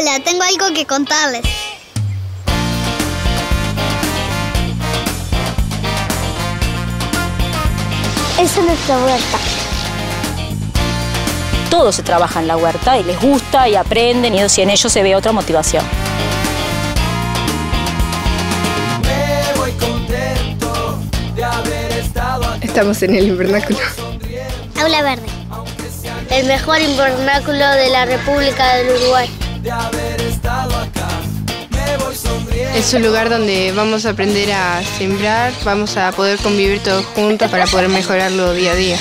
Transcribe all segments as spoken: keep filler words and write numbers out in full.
Hola, tengo algo que contarles. Esa es nuestra huerta. Todos se trabajan en la huerta y les gusta y aprenden, y si en ellos se ve otra motivación. Estamos en el invernáculo. Aula Verde. El mejor invernáculo de la República del Uruguay. Es un lugar donde vamos a aprender a sembrar, vamos a poder convivir todos juntos para poder mejorarlo día a día.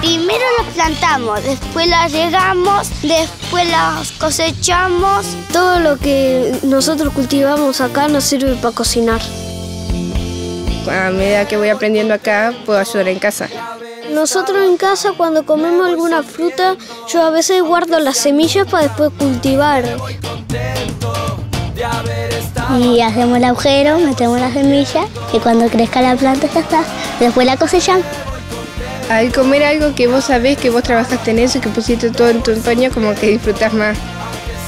Primero lo plantamos, después la regamos, después las cosechamos. Todo lo que nosotros cultivamos acá nos sirve para cocinar. A medida que voy aprendiendo acá, puedo ayudar en casa. Nosotros en casa, cuando comemos alguna fruta, yo a veces guardo las semillas para después cultivar. Y hacemos el agujero, metemos la semilla, y cuando crezca la planta ya está, después la cosechan. Al comer algo que vos sabés, que vos trabajaste en eso y que pusiste todo en tu empeño, como que disfrutás más.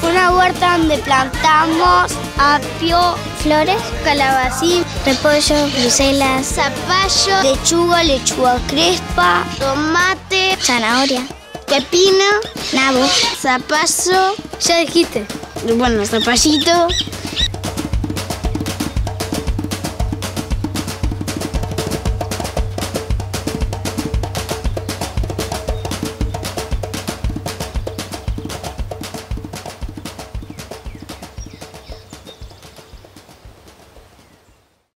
Una huerta donde plantamos apio, flores, calabacín, repollo, bruselas, zapallo, lechuga, lechuga crespa, tomate, zanahoria, pepino, nabo, zapallo, ya dijiste, bueno, zapallito.